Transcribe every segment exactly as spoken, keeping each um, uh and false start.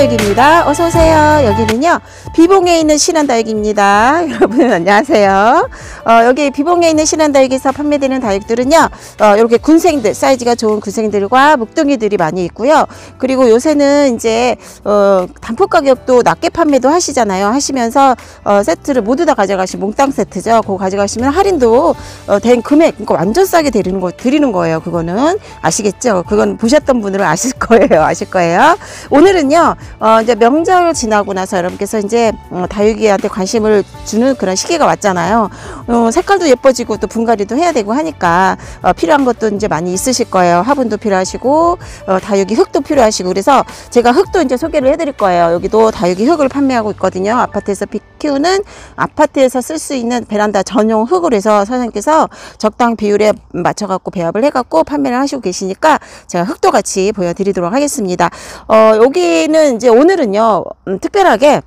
다육입니다. 어서오세요. 여기는요, 비봉에 있는 신한다육입니다. 여러분 안녕하세요. 어, 여기 비봉에 있는 신한다육에서 판매되는 다육들은요, 어, 이렇게 군생들, 사이즈가 좋은 군생들과 묵둥이들이 많이 있고요. 그리고 요새는 이제 어, 단품 가격도 낮게 판매도 하시잖아요. 하시면서 어, 세트를 모두 다 가져가시면 몽땅 세트죠. 그거 가져가시면 할인도 어, 된 금액, 그러니까 완전 싸게 드리는, 거, 드리는 거예요. 그거는 아시겠죠? 그건 보셨던 분들은 아실 거예요. 아실 거예요. 오늘은요, 어, 이제 명절 지나고 나서 여러분께서 이제 어, 다육이한테 관심을 주는 그런 시기가 왔잖아요. 어, 색깔도 예뻐지고 또 분갈이도 해야 되고 하니까 어, 필요한 것도 이제 많이 있으실 거예요. 화분도 필요하시고 어, 다육이 흙도 필요하시고. 그래서 제가 흙도 이제 소개를 해드릴 거예요. 여기도 다육이 흙을 판매하고 있거든요. 아파트에서 키우는, 아파트에서 쓸 수 있는 베란다 전용 흙으로 해서 선생님께서 적당 비율에 맞춰갖고 배합을 해갖고 판매를 하시고 계시니까 제가 흙도 같이 보여드리도록 하겠습니다. 어, 여기는 이제 오늘은요, 음, 특별하게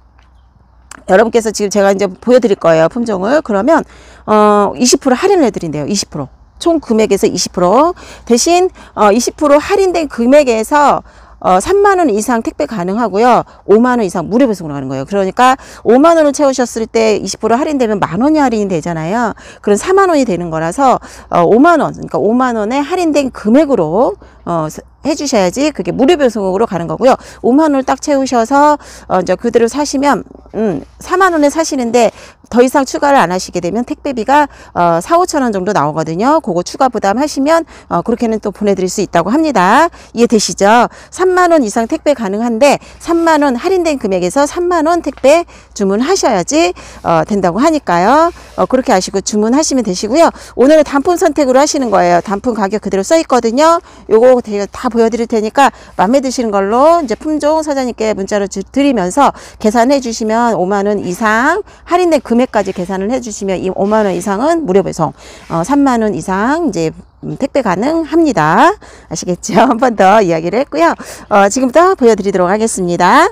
여러분께서 지금 제가 이제 보여드릴 거예요, 품종을. 그러면, 어, 이십 퍼센트 할인을 해드린대요, 이십 퍼센트. 총 금액에서 이십 퍼센트. 대신, 어, 이십 퍼센트 할인된 금액에서 어, 삼만 원 이상 택배 가능하고요. 오만 원 이상 무료 배송으로 가는 거예요. 그러니까 오만 원을 채우셨을 때 이십 퍼센트 할인되면 만 원이 할인이 되잖아요. 그럼 사만 원이 되는 거라서 어, 오만 원, 그러니까 오만 원에 할인된 금액으로 어, 해주셔야지 그게 무료 배송으로 가는 거고요. 오만 원을 딱 채우셔서 어, 이제 그대로 사시면 음, 사만 원에 사시는데 더 이상 추가를 안 하시게 되면 택배비가 어, 사, 오천 원 정도 나오거든요. 그거 추가 부담하시면 어, 그렇게는 또 보내드릴 수 있다고 합니다. 이해되시죠? 삼만 원 이상 택배 가능한데 삼만 원 할인된 금액에서 삼만 원 택배 주문하셔야지 어, 된다고 하니까요. 어, 그렇게 아시고 주문하시면 되시고요. 오늘은 단품 선택으로 하시는 거예요. 단품 가격 그대로 써 있거든요. 요거 다 보여드릴 테니까 마음에 드시는 걸로 이제 품종 사장님께 문자로 주, 드리면서 계산해 주시면 오만 원 이상 할인된 금액 까지 계산을 해주시면 이 오만 원 이상은 무료 배송, 어, 삼만 원 이상 이제 택배 가능합니다. 아시겠죠? 한 번 더 이야기를 했고요. 어, 지금부터 보여드리도록 하겠습니다.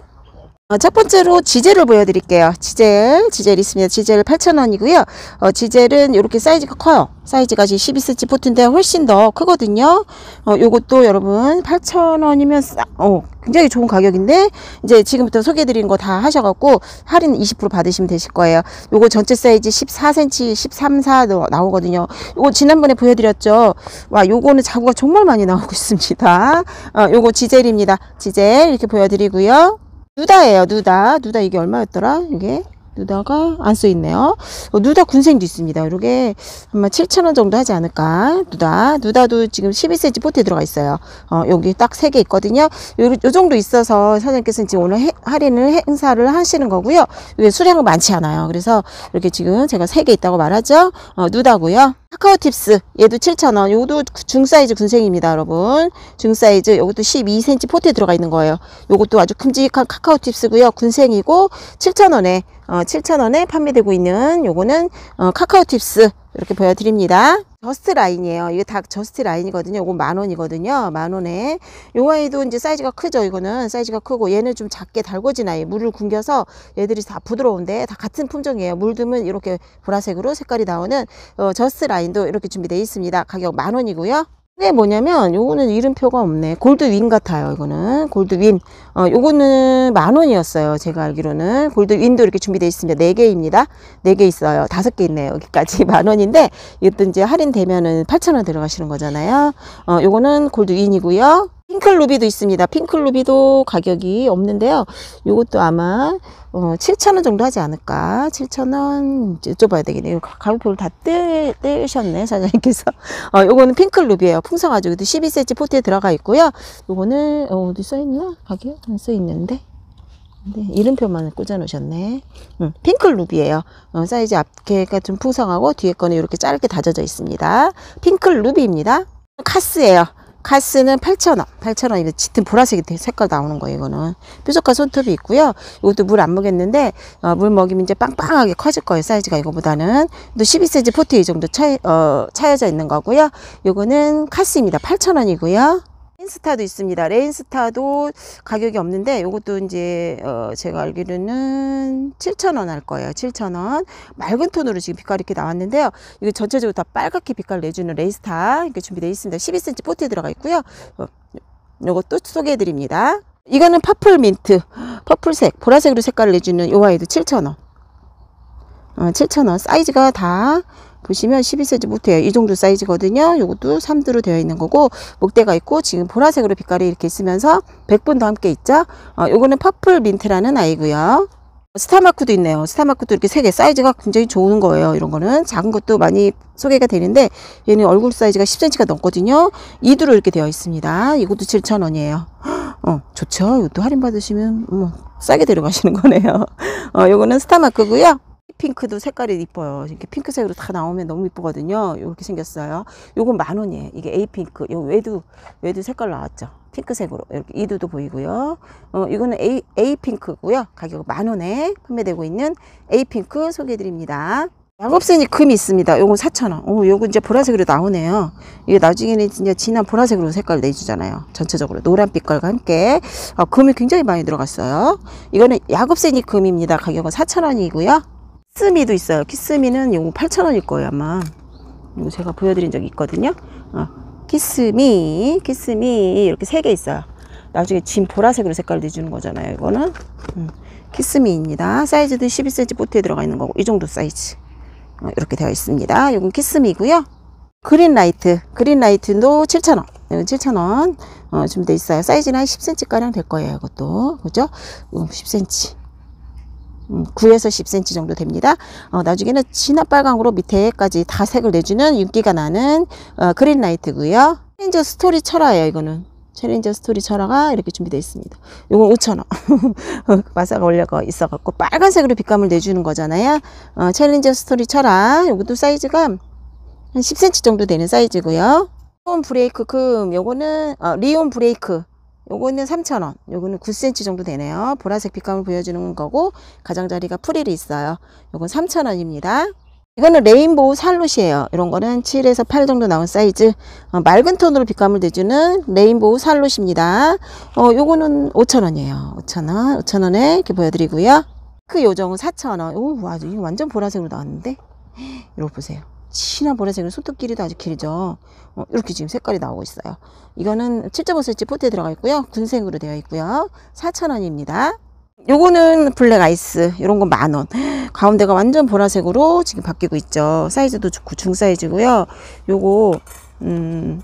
어, 첫 번째로 지젤을 보여드릴게요. 지젤, 지젤 있습니다. 지젤 팔천 원이고요. 어, 지젤은 이렇게 사이즈가 커요. 사이즈가 지금 십이 센티미터 포트인데 훨씬 더 크거든요. 어, 요것도 여러분 팔천 원이면 싸, 어, 굉장히 좋은 가격인데 이제 지금부터 소개해드린 거 다 하셔갖고 할인 이십 퍼센트 받으시면 되실 거예요. 요거 전체 사이즈 십사 센티미터, 십삼, 사 나오거든요. 요거 지난번에 보여드렸죠. 와, 요거는 자구가 정말 많이 나오고 있습니다. 어, 요거 지젤입니다. 지젤 이렇게 보여드리고요. 누다예요. 누다. 누다 이게 얼마였더라? 이게 누다가 안 써있네요. 어, 누다 군생도 있습니다. 이렇게 아마 칠천 원 정도 하지 않을까. 누다. 누다도 지금 십이 센티미터 포트에 들어가 있어요. 어, 여기 딱 세 개 있거든요. 요, 요 정도 있어서 사장님께서는 지금 오늘 해, 할인을 행사를 하시는 거고요. 이게 수량은 많지 않아요. 그래서 이렇게 지금 제가 세 개 있다고 말하죠. 어, 누다고요. 카카오 팁스 얘도 칠천 원. 요것도 중사이즈 군생입니다. 여러분 중사이즈 요것도 십이 센티미터 포트에 들어가 있는 거예요. 요것도 아주 큼직한 카카오 팁스고요. 군생이고 칠천 원에 어, 칠천 원에 판매되고 있는 요거는 어, 카카오 팁스 이렇게 보여드립니다. 저스트 라인이에요. 이게 다 저스트 라인이거든요. 요건 만 원이거든요. 만 원에. 요 아이도 이제 사이즈가 크죠. 이거는 사이즈가 크고 얘는 좀 작게 달궈진 아이. 물을 굶겨서 얘들이 다 부드러운데 다 같은 품종이에요. 물듬은 이렇게 보라색으로 색깔이 나오는 어, 저스트 라인도 이렇게 준비되어 있습니다. 가격 만 원이고요. 근데 뭐냐면 요거는 이름표가 없네. 골드윈 같아요. 이거는 골드윈. 어, 요거는 만 원이었어요. 제가 알기로는 골드윈도 이렇게 준비되어 있습니다. 네 개입니다. 네 개 있어요. 다섯 개 있네요. 여기까지 만 원인데 이것도 이제 할인되면은 팔천 원 들어가시는 거잖아요. 어, 요거는 골드윈이고요. 핑클루비도 있습니다. 핑클루비도 가격이 없는데요. 요것도 아마 어, 칠천 원 정도 하지 않을까. 칠천 원 여쭤봐야 되겠네요. 가격표를 다 떼, 떼셨네 사장님께서. 어, 요거는 핑클루비예요. 풍성하죠. 이것도 십이 센티미터 포트에 들어가 있고요. 요거는 어, 어디 써있나? 가격? 안 써있는데. 네, 이름표만 꽂아놓으셨네. 음, 핑클루비예요. 어, 사이즈 앞에가 좀 풍성하고 뒤에 거는 이렇게 짧게 다져져 있습니다. 핑클루비입니다. 카스예요. 카스는 팔천 원, 팔천 원이면 짙은 보라색 색깔 나오는 거예요. 이거는 뾰족한 손톱이 있고요. 이것도 물 안 먹였는데 어, 물 먹이면 이제 빵빵하게 커질 거예요. 사이즈가 이거보다는 또 십이 센티미터 포트 이 정도 차, 어, 차여져 있는 거고요. 이거는 카스입니다. 팔천 원이고요. 레인스타도 있습니다. 레인스타도 가격이 없는데 이것도 이제 어 제가 알기로는 칠천 원 할 거예요. 칠천 원. 맑은 톤으로 지금 빛깔이 이렇게 나왔는데요. 이게 전체적으로 다 빨갛게 빛깔 내주는 레인스타 이렇게 준비되어 있습니다. 십이 센티미터 포트에 들어가 있고요. 어, 이것도 소개해드립니다. 이거는 퍼플 민트, 퍼플색, 보라색으로 색깔을 내주는 이 아이도 칠천 원. 어, 칠천 원. 사이즈가 다 보시면 십이 세지 못해요. 이 정도 사이즈거든요. 요것도 삼두로 되어 있는 거고, 목대가 있고 지금 보라색으로 빛깔이 이렇게 있으면서 백분도 함께 있죠. 어, 요거는 퍼플 민트라는 아이고요. 스타마크도 있네요. 스타마크도 이렇게 세 개, 사이즈가 굉장히 좋은 거예요. 이런 거는 작은 것도 많이 소개가 되는데, 얘는 얼굴 사이즈가 십 센티미터가 넘거든요. 이두로 이렇게 되어 있습니다. 이것도 칠천 원이에요 어, 좋죠. 이것도 할인 받으시면 음, 싸게 데려가시는 거네요. 어, 요거는 스타마크고요. 핑크도 색깔이 이뻐요. 이렇게 핑크색으로 다 나오면 너무 이쁘거든요. 이렇게 생겼어요. 요건 만 원이에요. 이게 에이핑크. 요 외두 외두 색깔 나왔죠. 핑크색으로 이렇게 이두도 보이고요. 어, 이거는 에이 에이핑크고요. 가격 만 원에 판매되고 있는 에이핑크 소개해드립니다. 야곱세니 금이 있습니다. 요건 사천 원. 오, 요거 이제 보라색으로 나오네요. 이게 나중에는 진짜 진한 보라색으로 색깔 내주잖아요. 전체적으로 노란 빛깔과 함께. 아, 금이 굉장히 많이 들어갔어요. 이거는 야곱세니 금입니다. 가격은 사천 원이고요. 키스미도 있어요. 키스미는 요거 팔천 원일 거예요, 아마. 이거 제가 보여드린 적이 있거든요. 어, 키스미, 키스미, 이렇게 세 개 있어요. 나중에 진 보라색으로 색깔 내주는 거잖아요, 이거는. 음, 키스미입니다. 사이즈도 십이 센티미터 포트에 들어가 있는 거고, 이 정도 사이즈. 어, 이렇게 되어 있습니다. 요건 키스미고요. 그린라이트, 그린라이트도 칠천 원. 이건 칠천 원. 어, 좀 돼 있어요. 사이즈는 한 십 센티미터가량 될 거예요, 이것도. 그죠? 음, 십 센티미터. 구에서 십 센티미터 정도 됩니다. 어, 나중에는 진한 빨강으로 밑에까지 다 색을 내주는 윤기가 나는 어, 그린라이트고요. 챌린저 스토리 철화예요. 이거는 챌린저 스토리 철화가 이렇게 준비되어 있습니다. 이건 오천 원. 마사가 올려가 있어갖고 빨간색으로 빛감을 내주는 거잖아요. 어, 챌린저 스토리 철화. 이것도 사이즈가 한 십 센티미터 정도 되는 사이즈고요. 리온 브레이크 금. 요거는 어, 리온 브레이크. 요거는 삼천 원. 요거는 구 센티미터 정도 되네요. 보라색 빛감을 보여주는 거고, 가장자리가 프릴이 있어요. 요건 삼천 원입니다. 이거는 레인보우 살롯이에요. 이런 거는 칠에서 팔 정도 나온 사이즈. 어, 맑은 톤으로 빛감을 내주는 레인보우 살롯입니다. 어, 요거는 오천 원이에요. 오천 원. 오천 원에 이렇게 보여드리고요. 그 요정은 사천 원. 오, 와, 이거 완전 보라색으로 나왔는데? 이거 보세요. 진한 보라색으로 손톱끼리도 아주 길죠. 어, 이렇게 지금 색깔이 나오고 있어요. 이거는 칠 점 오 센티미터 포트에 들어가 있고요. 군색으로 되어 있고요. 사천 원입니다. 요거는 블랙 아이스. 이런 건 만 원. 가운데가 완전 보라색으로 지금 바뀌고 있죠. 사이즈도 좋고 중사이즈고요. 요거 음,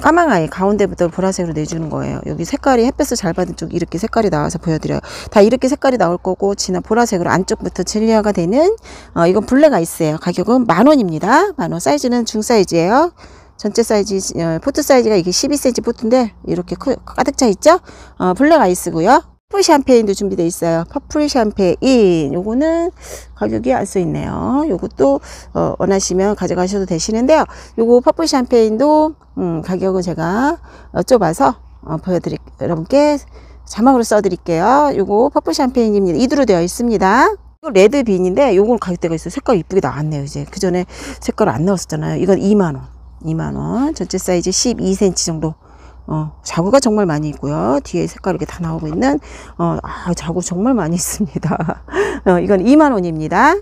까망아이 가운데부터 보라색으로 내주는 거예요. 여기 색깔이 햇볕을 잘 받은 쪽 이렇게 색깔이 나와서 보여드려요. 다 이렇게 색깔이 나올 거고, 진한 보라색으로 안쪽부터 젤리화가 되는 어, 이건 블랙 아이스예요. 가격은 만 원입니다. 만 원. 사이즈는 중사이즈예요. 전체 사이즈, 어, 포트 사이즈가 이게 십이 센티미터 포트인데 이렇게 크, 가득 차 있죠. 어, 블랙 아이스고요. 퍼플샴페인도 준비되어 있어요. 퍼플샴페인. 요거는 가격이 안 써 있네요. 요것도 어, 원하시면 가져가셔도 되시는데요. 요거 퍼플샴페인도 음, 가격은 제가 여쭤봐서 어, 보여드릴, 여러분께 자막으로 써드릴게요. 요거 퍼플 샴페인입니다. 이두로 되어 있습니다. 이거 레드 빈인데 요건 가격대가 있어요. 색깔 이쁘게 나왔네요. 이제 그 전에 색깔 안 나왔었잖아요. 이건 이만 원, 이만 원. 전체 사이즈 십이 센티미터 정도. 어, 자구가 정말 많이 있고요. 뒤에 색깔 이렇게 다 나오고 있는 어, 아, 자구 정말 많이 있습니다. 어, 이건 이만 원입니다.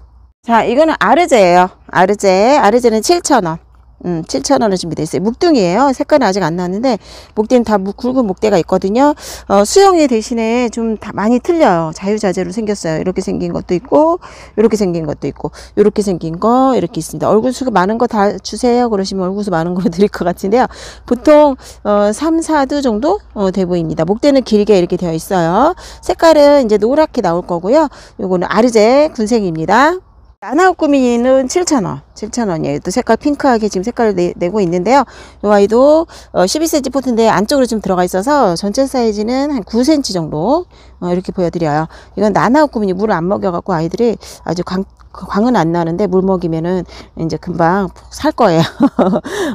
자, 이거는 아르제예요. 아르제. 아르제는 칠천 원. 음, 칠천 원에 준비되어 있어요. 목등이에요. 색깔은 아직 안 나왔는데, 목대는 다 굵은 목대가 있거든요. 어, 수영이 대신에 좀 다 많이 틀려요. 자유자재로 생겼어요. 이렇게 생긴 것도 있고, 이렇게 생긴 것도 있고, 이렇게 생긴 거, 이렇게 있습니다. 얼굴 수가 많은 거 다 주세요. 그러시면 얼굴 수 많은 거 드릴 것 같은데요. 보통, 어, 삼, 사두 정도, 어, 돼 보입니다. 목대는 길게 이렇게 되어 있어요. 색깔은 이제 노랗게 나올 거고요. 요거는 아르제 군색입니다. 나나우 꾸미니는 칠천 원. 칠천 원이에요. 또 색깔 핑크하게 지금 색깔을 내, 내고 있는데요. 이 아이도 어, 십이 센티미터 포트인데 안쪽으로 좀 들어가 있어서 전체 사이즈는 한 구 센티미터 정도 어, 이렇게 보여드려요. 이건 나나우 꾸미니. 물을 안 먹여갖고 아이들이 아주 광, 광은 안 나는데 물 먹이면은 이제 금방 살 거예요.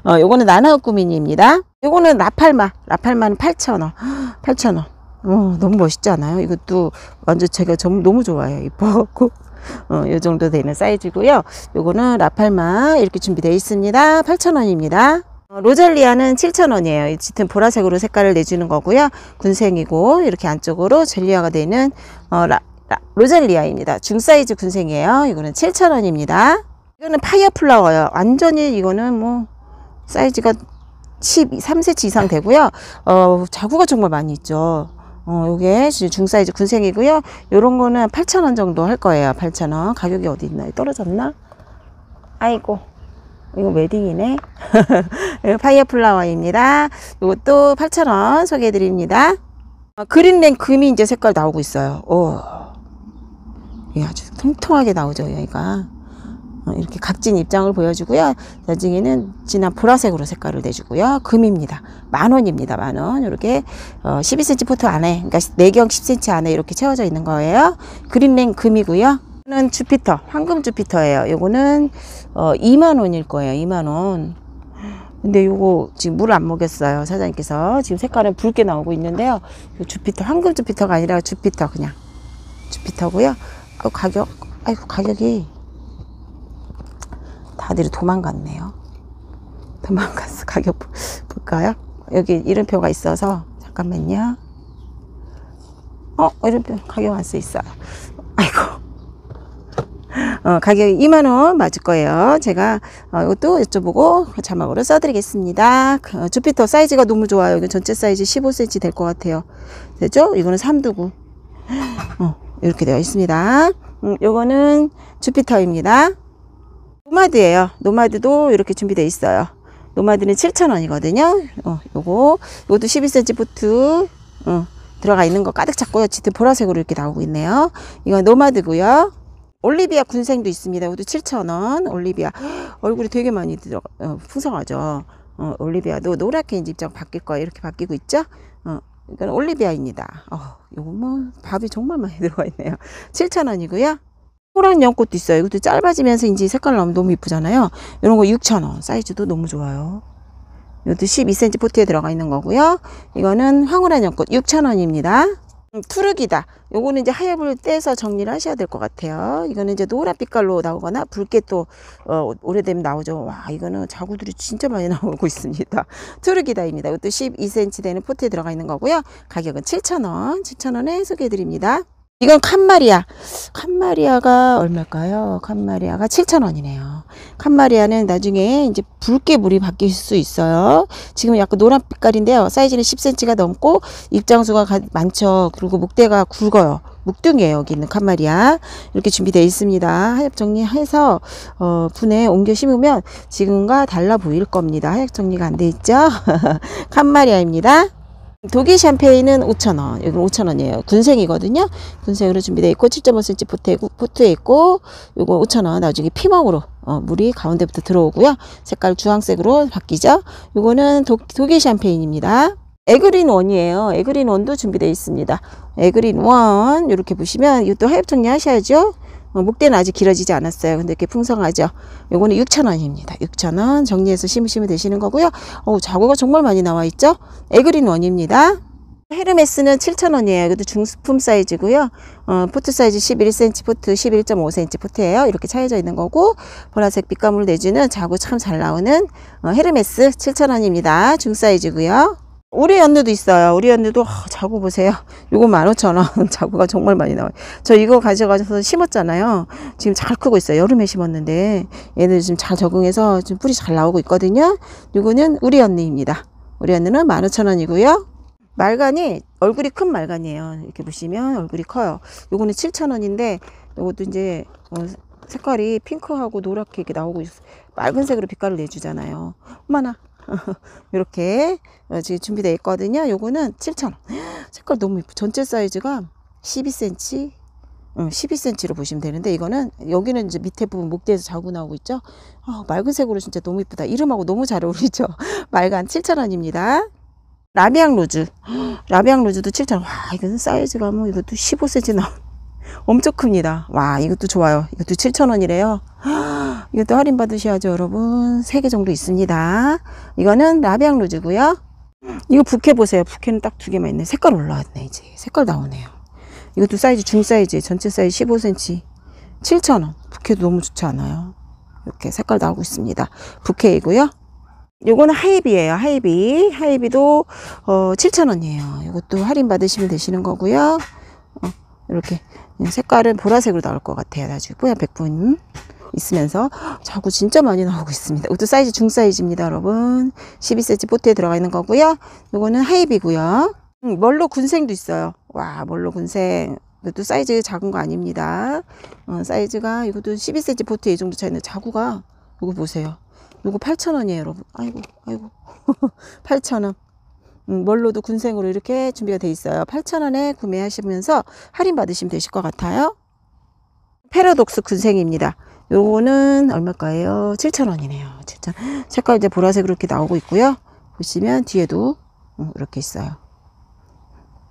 어, 요거는 나나우 꾸미니입니다. 요거는 라팔마. 라팔마는 팔천 원. 팔천 원. 어, 너무 멋있지 않아요? 이것도 완전 제가 좀 너무 좋아해요. 이뻐갖고. 어, 요 정도 되는 사이즈고요. 요거는 라팔마 이렇게 준비되어 있습니다. 팔천 원입니다. 어, 로잘리아는 칠천 원이에요. 짙은 보라색으로 색깔을 내주는 거고요. 군생이고 이렇게 안쪽으로 젤리아가 되는 어, 라, 라, 로잘리아입니다. 중사이즈 군생이에요. 이거는 칠천 원입니다. 이거는 파이어 필라예요. 완전히 이거는 뭐 사이즈가 십삼 센티미터 이상 되고요. 어, 자구가 정말 많이 있죠. 어, 요게 중사이즈 군생이고요. 요런 거는 팔천 원 정도 할 거예요. 팔천 원. 가격이 어디 있나요? 떨어졌나? 아이고. 이거 웨딩이네. 파이어 플라워입니다. 이것도 팔천 원 소개해드립니다. 어, 그린 랭 금이 이제 색깔 나오고 있어요. 오. 예, 아주 통통하게 나오죠. 여기가. 어, 이렇게 각진 입장을 보여주고요. 나중에는 진한 보라색으로 색깔을 내주고요. 금입니다. 만원입니다. 만원. 이렇게 어, 십이 센티미터 포트 안에, 그러니까 내경 십 센티미터 안에 이렇게 채워져 있는 거예요. 그린 랭 금이고요. 이거는 주피터, 황금 주피터예요. 요거는 어, 이만 원일 거예요. 이만 원. 근데 요거 지금 물 안 먹였어요. 사장님께서. 지금 색깔은 붉게 나오고 있는데요. 요 주피터, 황금 주피터가 아니라 주피터, 그냥 주피터고요. 어, 가격, 아이고, 가격이 다들 도망갔네요. 도망갔어. 가격 볼까요? 여기 이름표가 있어서. 잠깐만요. 어, 이름표 가격 안 써 있어요. 아이고. 어, 가격이 이만 원 맞을 거예요. 제가 어, 이것도 여쭤보고 자막으로 써드리겠습니다. 어, 주피터 사이즈가 너무 좋아요. 이건 전체 사이즈 십오 센티미터 될 것 같아요. 됐죠? 이거는 삼두구. 어, 이렇게 되어 있습니다. 음, 요거는 주피터입니다. 노마드예요. 노마드도 이렇게 준비되어 있어요. 노마드는 칠천 원이거든요. 어, 요거 이것도 십이 센티미터 포트 어, 들어가 있는 거 가득 잡고요. 짙은 보라색으로 이렇게 나오고 있네요. 이건 노마드고요. 올리비아 군생도 있습니다. 이것도 칠천 원. 올리비아 얼굴이 되게 많이 들어가, 어, 풍성하죠. 어, 올리비아도 노랗게 이제 입장 바뀔 거예요. 이렇게 바뀌고 있죠. 어, 이건 올리비아입니다. 어, 요거 뭐 밥이 정말 많이 들어가 있네요. 칠천 원이고요. 호랑 연꽃도 있어요. 이것도 짧아지면서 이제 색깔 나오면 너무 이쁘잖아요. 이런 거 육천 원. 사이즈도 너무 좋아요. 이것도 십이 센티미터 포트에 들어가 있는 거고요. 이거는 황홀한 연꽃 육천 원입니다. 투르기다. 요거는 이제 하엽을 떼서 정리를 하셔야 될 것 같아요. 이거는 이제 노란 빛깔로 나오거나 붉게 또 어, 오래되면 나오죠. 와, 이거는 자구들이 진짜 많이 나오고 있습니다. 투르기다입니다. 이것도 십이 센티미터 되는 포트에 들어가 있는 거고요. 가격은 칠천 원. 칠천 원에 소개해드립니다. 이건 칸마리아. 칸마리아가 얼마일까요? 칸마리아가 칠천 원이네요. 칸마리아는 나중에 이제 붉게 물이 바뀔 수 있어요. 지금 약간 노란 빛깔인데요. 사이즈는 십 센티미터가 넘고 입장수가 가, 많죠. 그리고 목대가 굵어요. 목둥이에요. 여기 있는 칸마리아. 이렇게 준비되어 있습니다. 하엽 정리해서 어, 분에 옮겨 심으면 지금과 달라 보일 겁니다. 하엽 정리가 안 돼 있죠? 칸마리아입니다. 독일 샴페인은 오천 원. 여기 오천 원이에요. 군생이거든요. 군생으로 준비되어 있고 칠 점 오 센티미터 포트에, 포트에 있고 요거 오천 원. 나중에 피멍으로 어, 물이 가운데부터 들어오고요. 색깔 주황색으로 바뀌죠. 요거는 독, 독일 샴페인입니다. 에그린 원이에요. 에그린 원도 준비되어 있습니다. 에그린 원 이렇게 보시면 이것도 하엽 정리 하셔야죠. 어, 목대는 아직 길어지지 않았어요. 근데 이렇게 풍성하죠. 요거는 육천 원입니다. 육천 원 정리해서 심으시면 되시는 거고요. 어, 자구가 정말 많이 나와 있죠. 에그린 원입니다. 헤르메스는 칠천 원이에요. 이것도 중품 사이즈고요. 어, 포트 사이즈 십일 센티미터 포트, 십일 점 오 센티미터 포트예요. 이렇게 차여져 있는 거고 보라색 빛감을 내주는 자구 참 잘 나오는 어, 헤르메스 칠천 원입니다. 중사이즈고요. 오리 연두도 있어요. 오리 연두도 어, 자구 보세요. 요거 만 오천 원. 자구가 정말 많이 나와요. 저 이거 가져가셔서 심었잖아요. 지금 잘 크고 있어요. 여름에 심었는데 얘들 지금 잘 적응해서 지금 뿌리 잘 나오고 있거든요. 요거는 오리 연두입니다. 오리 연두는 만 오천 원이고요. 말간이 얼굴이 큰 말간이에요. 이렇게 보시면 얼굴이 커요. 요거는 칠천 원인데 요것도 이제 어, 색깔이 핑크하고 노랗게 이렇게 나오고 있어요. 맑은색으로 빛깔을 내주잖아요. 엄마나 이렇게 지금 준비되어 있거든요. 요거는 칠천 원. 색깔 너무 예쁘. 전체 사이즈가 십이 센티미터, 십이 센티미터로 보시면 되는데 이거는 여기는 이제 밑에 부분 목대에서 자구 나오고 있죠. 아, 맑은색으로 진짜 너무 예쁘다. 이름하고 너무 잘 어울리죠. 맑은 칠천 원입니다. 라비앙 로즈. 라비앙 로즈도 칠천 원. 와, 이거는 사이즈가 뭐 이것도 십오 센티미터 나온. 엄청 큽니다. 와, 이것도 좋아요. 이것도 칠천 원이래요. 이것도 할인 받으셔야죠, 여러분. 세 개 정도 있습니다. 이거는 라비앙 로즈고요. 이거 부케 보세요. 부케는 딱 두 개만 있네. 색깔 올라왔네, 이제. 색깔 나오네요. 이것도 사이즈 중사이즈, 전체 사이즈 십오 센티미터. 칠천 원. 부케도 너무 좋지 않아요? 이렇게 색깔 나오고 있습니다. 부케이고요. 요거는 하이비예요. 하이비. 하이비도 어, 칠천 원이에요. 이것도 할인 받으시면 되시는 거고요. 어, 이렇게 색깔은 보라색으로 나올 것 같아요. 나중에 뽀얀 백분. 있으면서 자구 진짜 많이 나오고 있습니다. 이것도 사이즈 중사이즈입니다, 여러분. 십이 센티미터 포트에 들어가 있는 거고요. 이거는 하이비고요. 음, 멀로 군생도 있어요. 와, 멀로 군생. 이것도 사이즈 작은 거 아닙니다. 어, 사이즈가 이것도 십이 센티미터 포트에 이 정도 차이는 자구가 이거 보세요. 이거 팔천 원이에요, 여러분. 아이고, 아이고. 팔천 원. 음, 멀로도 군생으로 이렇게 준비가 돼 있어요. 팔천 원에 구매하시면서 할인 받으시면 되실 것 같아요. 패러독스 군생입니다. 요거는 얼마일까요? 칠천 원이네요. 칠천 원. 색깔 이제 보라색으로 이렇게 나오고 있고요. 보시면 뒤에도 음, 이렇게 있어요.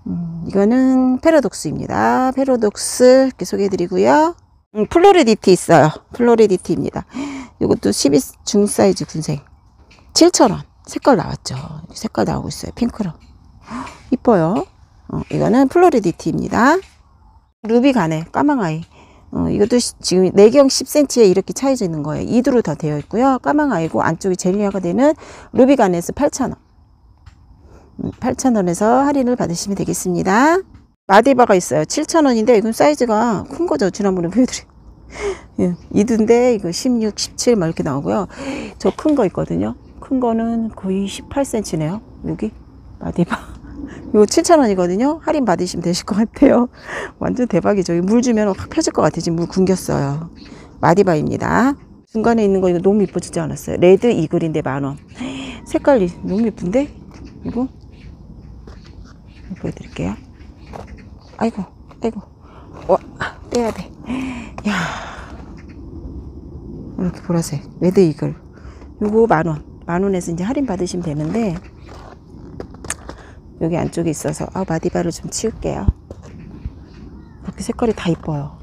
음, 이거는 패러독스입니다. 패러독스 이렇게 소개해드리고요. 음, 플로리디티 있어요. 플로리디티입니다. 이것도 십이 중사이즈 군생. 칠천 원. 색깔 나왔죠. 색깔 나오고 있어요. 핑크로. 이뻐요. 어, 이거는 플로리디티입니다. 루비 가네. 까망아이. 어, 이것도 시, 지금 내경 십 센티미터에 이렇게 차이져 있는 거예요. 이 두로 다 되어 있고요. 까망아이고 안쪽이 젤리아가 되는 루비 가네에서 팔천 원. 음, 팔천 원에서 할인을 받으시면 되겠습니다. 마디바가 있어요. 칠천 원인데 이건 사이즈가 큰 거죠. 지난번에 보여드린. 이두인데 이거 십육, 십칠 막 이렇게 나오고요. 저 큰 거 있거든요. 큰 거는 거의 십팔 센티미터네요. 여기 마디바. 이거 칠천 원이거든요. 할인 받으시면 되실 것 같아요. 완전 대박이죠. 물 주면 확 펴질 것 같아요. 지금 물 굶겼어요. 마디바입니다. 중간에 있는 거 이거 너무 이쁘지 않았어요? 레드 이글인데 만 원. 색깔이 너무 이쁜데? 이거 보여드릴게요. 아이고, 아이고. 와, 떼야 돼. 야, 이렇게 보라색 레드 이글. 요거 만 원. 만 원에서 이제 할인 받으시면 되는데, 여기 안쪽에 있어서, 아, 마디바를 좀 치울게요. 이렇게 색깔이 다 이뻐요.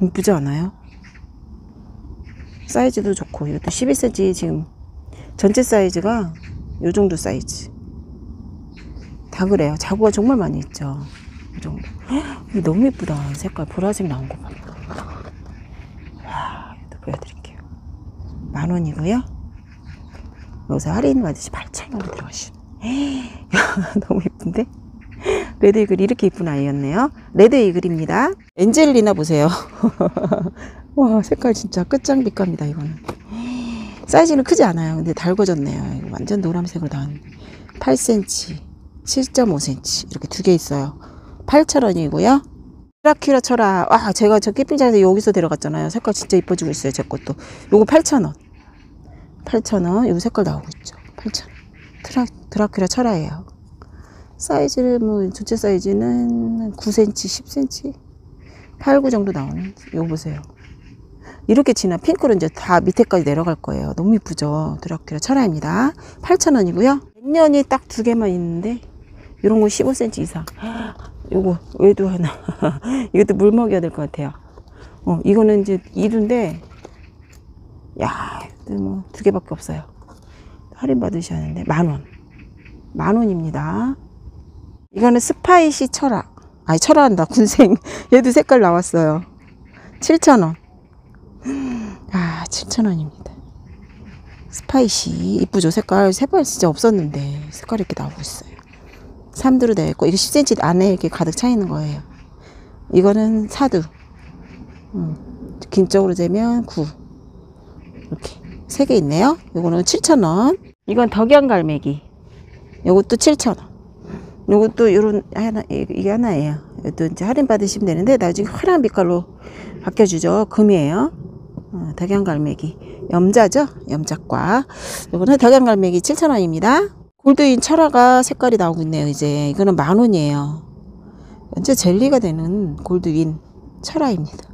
이쁘지 않아요? 사이즈도 좋고, 이것도 십이 센티미터 지금, 전체 사이즈가 요 정도 사이즈. 다 그래요. 자구가 정말 많이 있죠. 이 정도. 헉, 너무 예쁘다. 색깔 보라색 나온 거 봐. 와, 이것도 보여드릴게요. 만 원이고요. 여기서 할인 받으시 팔천 원에 들어가시오. 너무 예쁜데? 레드 이글 이렇게 예쁜 아이였네요. 레드 이글입니다. 엔젤리나 보세요. 와, 색깔 진짜 끝장빛갑니다. 이거는 사이즈는 크지 않아요. 근데 달궈졌네요. 이거 완전 노란색으로 나온 팔 센티미터, 칠 점 오 센티미터 이렇게 두 개 있어요. 팔천 원이고요. 드라큐라 쳐라. 와, 제가 저 캠핑장에서 여기서 데려갔잖아요. 색깔 진짜 이뻐지고 있어요. 제 것도. 요거 팔천 원. 팔천 원. 요거 색깔 나오고 있죠. 팔천 원. 드라, 드라큐라 철화예요. 사이즈를 뭐 전체 사이즈는 구 센티미터, 십 센티미터, 팔, 구 정도 나오는. 요거 보세요. 이렇게 진한 핑크로 이제 다 밑에까지 내려갈 거예요. 너무 이쁘죠. 드라큐라 철화입니다. 팔천 원이고요. 백년이 딱 두 개만 있는데 이런 거 십오 센티미터 이상. 요거 외두 하나. 이것도 물 먹여야 될 것 같아요. 어, 이거는 이제 이두인데, 야, 뭐 두 개밖에 없어요. 할인 받으셔야 하는데 만 원. 만 원입니다. 이거는 스파이시 철화. 아니, 철화한다. 군생. 얘도 색깔 나왔어요. 칠천 원. 아, 칠천 원입니다. 스파이시 이쁘죠? 색깔 세발 진짜 없었는데 색깔 이렇게 나오고 있어요. 삼두로 되어 있고, 이게 십 센티미터 안에 이렇게 가득 차 있는 거예요. 이거는 사두. 음, 긴 쪽으로 재면 구. 이렇게 세 개 있네요. 요거는 칠천 원. 이건 덕양갈매기. 요것도 칠천 원. 요것도 요런 하나, 이게 하나예요. 이것도 이제 할인 받으시면 되는데, 나중에 화려한 빛깔로 바뀌어주죠. 금이에요. 어, 덕양갈매기. 염자죠? 염자과. 요거는 덕양갈매기 칠천 원입니다. 골드윈 철화가 색깔이 나오고 있네요. 이제 이거는 만 원이에요. 완전 젤리가 되는 골드윈 철화입니다.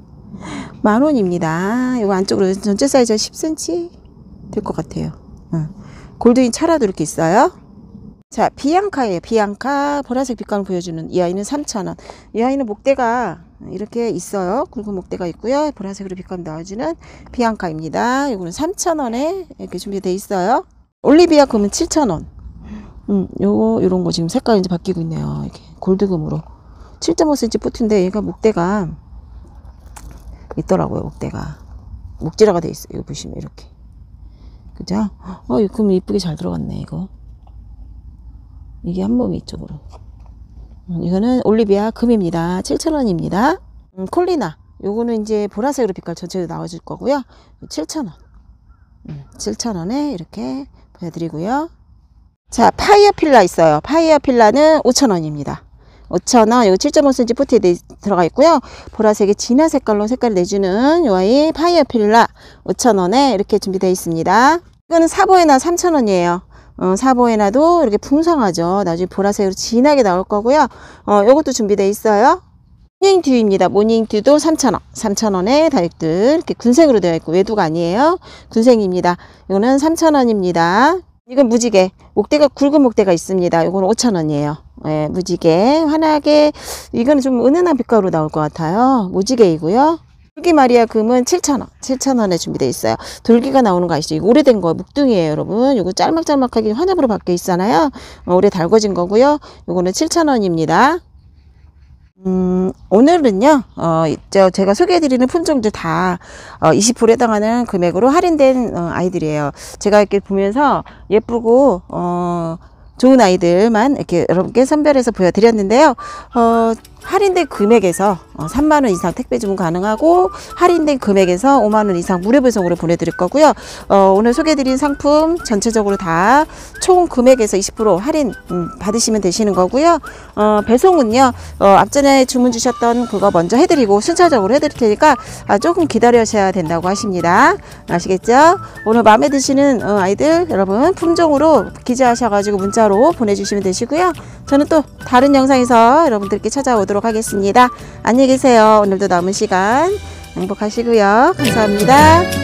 만 원입니다. 이거 안쪽으로 전체 사이즈가 십 센티미터 될 것 같아요. 응. 골드윈 철화도 이렇게 있어요. 자, 비앙카예요. 비앙카 보라색 빛깔을 보여주는 이 아이는 삼천 원. 이 아이는 목대가 이렇게 있어요. 굵은 목대가 있고요. 보라색으로 빛깔 나와주는 비앙카입니다. 이거는 삼천 원에 이렇게 준비되어 있어요. 올리비아 금은 칠천 원. 음, 요거, 요런 거 지금 색깔이 이제 바뀌고 있네요. 이렇게 골드금으로. 칠 점 오 센티미터 포트인데 얘가 목대가 있더라고요. 목대가. 목지라가 돼 있어요. 이거 보시면 이렇게. 그죠? 어, 이 금 이쁘게 잘 들어갔네, 이거. 이게 한 몸이 이쪽으로. 음, 이거는 올리비아 금입니다. 칠천 원입니다. 음, 콜리나. 요거는 이제 보라색으로 빛깔 전체로 나와줄 거고요. 칠천 원. 음, 칠천 원에 이렇게 보여드리고요. 자, 파이어 필라 있어요. 파이어 필라는 오천 원입니다. 오천 원, 요 칠 점 오 센티미터 포트에 내, 들어가 있고요. 보라색의 진한 색깔로 색깔을 내주는 요 아이 파이어 필라 오천 원에 이렇게 준비되어 있습니다. 이거는 사보에나 삼천 원이에요. 어, 사보에나도 이렇게 풍성하죠. 나중에 보라색으로 진하게 나올 거고요. 어, 요것도 준비되어 있어요. 모닝듀입니다. 모닝듀도 삼천 원. 삼천 원에 다육들 이렇게 군색으로 되어 있고, 외두가 아니에요. 군색입니다. 이거는 삼천 원입니다. 이건 무지개. 목대가 굵은 목대가 있습니다. 이건 오천 원이에요. 예, 무지개. 환하게, 이거는 좀 은은한 빛깔로 나올 것 같아요. 무지개이고요. 돌기마리아 금은 칠천 원. 칠천 원에 준비되어 있어요. 돌기가 나오는 거 아시죠? 이거 오래된 거예요. 묵둥이에요, 여러분. 요거 짤막짤막하게 환엽으로 바뀌어 있잖아요. 어, 오래 달궈진 거고요. 요거는 칠천 원입니다. 음, 오늘은요, 어, 제가 소개해드리는 품종들 다 어, 이십 퍼센트 해당하는 금액으로 할인된 어, 아이들이에요. 제가 이렇게 보면서 예쁘고, 어, 좋은 아이들만 이렇게 여러분께 선별해서 보여드렸는데요. 어, 할인된 금액에서 삼만 원 이상 택배 주문 가능하고, 할인된 금액에서 오만 원 이상 무료 배송으로 보내드릴 거고요. 어, 오늘 소개해드린 상품 전체적으로 다 총 금액에서 이십 퍼센트 할인 음, 받으시면 되시는 거고요. 어, 배송은요, 어, 앞전에 주문 주셨던 그거 먼저 해드리고 순차적으로 해드릴 테니까 아, 조금 기다려셔야 된다고 하십니다. 아시겠죠? 오늘 마음에 드시는 어, 아이들 여러분 품종으로 기재하셔가지고 문자로 보내주시면 되시고요. 저는 또 다른 영상에서 여러분들께 찾아오도록 하겠습니다. 안녕히 계세요. 오늘도 남은 시간 행복하시고요. 감사합니다.